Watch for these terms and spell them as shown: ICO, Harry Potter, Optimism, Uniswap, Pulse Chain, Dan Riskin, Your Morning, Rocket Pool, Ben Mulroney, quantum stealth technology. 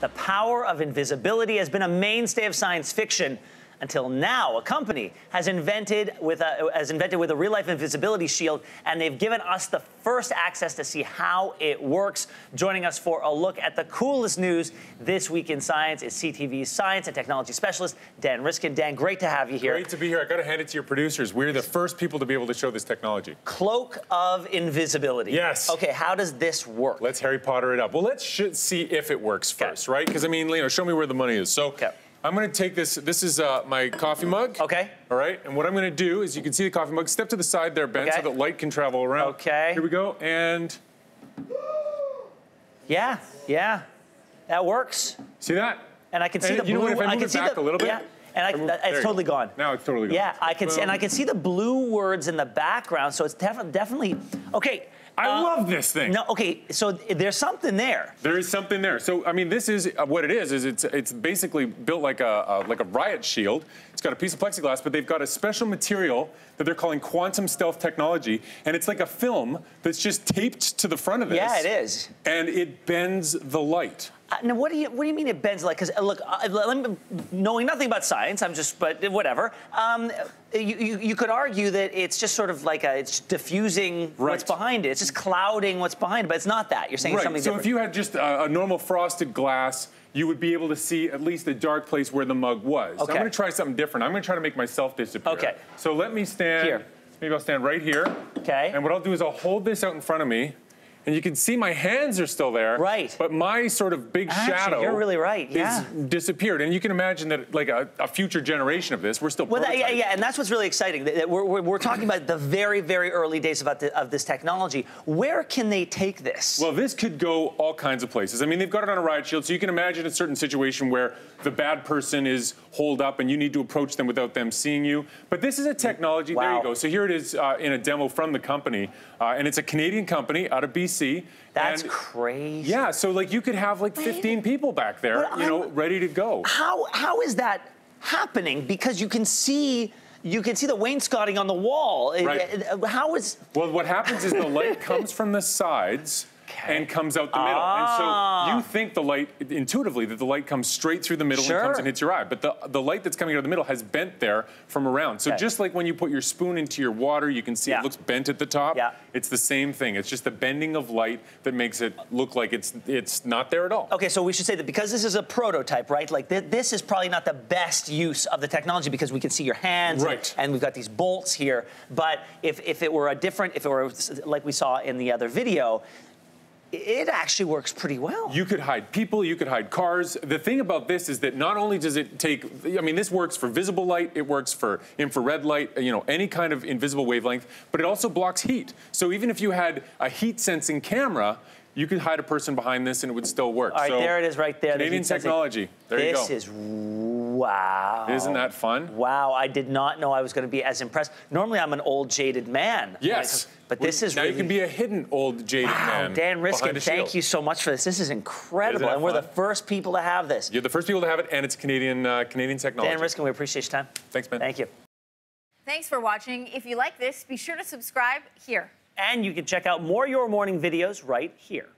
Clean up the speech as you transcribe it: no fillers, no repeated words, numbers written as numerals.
The power of invisibility has been a mainstay of science fiction until now. A company has invented a real-life invisibility shield, and they've given us the first access to see how it works. Joining us for a look at the coolest news this week in science is CTV's science and technology specialist, Dan Riskin. Dan, great to have you here. Great to be here. I gotta hand it to your producers. We're the first people to be able to show this technology. Cloak of invisibility. Yes. Okay, how does this work? Let's Harry Potter it up. Well, let's see if it works first, right? Because, I mean, you know, show me where the money is. So. Okay. I'm gonna take this, is my coffee mug. Okay. All right, and what I'm gonna do is, you can see the coffee mug, step to the side there, Ben, so that light can travel around. Okay. Here we go, and. Yeah, yeah, that works. See that? And I can see the blue. You know what, if I move it back a little bit. Yeah. And it's totally gone. Now it's totally gone. Yeah, I can see, and I can see the blue words in the background, so it's definitely, okay. I love this thing. No, okay, so there's something there. There is something there. So, I mean, this is, what it is it's basically built like a riot shield. It's got a piece of plexiglass, but they've got a special material that they're calling quantum stealth technology, and it's like a film that's just taped to the front of this. Yeah, it is. And it bends the light. Now, what do you mean it bends the light? Because, look, knowing nothing about science, I'm just, but whatever, you could argue that it's just sort of like it's diffusing what's behind it. It's just clouding what's behind it, but it's not that. You're saying something different. So if you had just a normal frosted glass, you would be able to see at least the dark place where the mug was. Okay. So I'm gonna try something different. I'm gonna try to make myself disappear. Okay. So let me stand, maybe I'll stand right here. Okay. And what I'll do is I'll hold this out in front of me, and you can see my hands are still there. Right. But my sort of big shadow is disappeared. And you can imagine that, like, a future generation of this, we're still prototyping. And that's what's really exciting. That we're talking about the very, very early days of this technology. Where can they take this? Well, this could go all kinds of places. I mean, they've got it on a riot shield, so you can imagine a certain situation where the bad person is holed up and you need to approach them without them seeing you. But this is a technology, there you go. So here it is in a demo from the company. And it's a Canadian company out of BC. That's crazy. Yeah, so like you could have like 15 people back there, you know, ready to go. How is that happening? Because you can see the wainscoting on the wall. Right. How is? Well, what happens is the light comes from the sides and comes out the middle. And so you think the light, intuitively, that the light comes straight through the middle and comes and hits your eye. But the light that's coming out of the middle has bent there from around. So just like when you put your spoon into your water, you can see it looks bent at the top. Yeah. It's the same thing. It's just the bending of light that makes it look like it's not there at all. Okay, so we should say that because this is a prototype, right? Like this is probably not the best use of the technology because we can see your hands and we've got these bolts here. But if it were if it were like we saw in the other video, it actually works pretty well. You could hide people, you could hide cars. The thing about this is that not only does it take, I mean, this works for visible light, it works for infrared light, you know, any kind of invisible wavelength, but it also blocks heat. So even if you had a heat-sensing camera, you could hide a person behind this and it would still work. All right, so there it is right there. Canadian technology, there you go. This is wow. Isn't that fun? Wow, I did not know I was going to be as impressed. Normally I'm an old, jaded man. Yes. But this is really... Now you can be a hidden old, jaded man. Dan Riskin, thank you so much for this. This is incredible. And we're the first people to have this. You're the first people to have it, and it's Canadian technology. Dan Riskin, we appreciate your time. Thanks, Ben. Thank you. Thanks for watching. If you like this, be sure to subscribe here. And you can check out more Your Morning videos right here.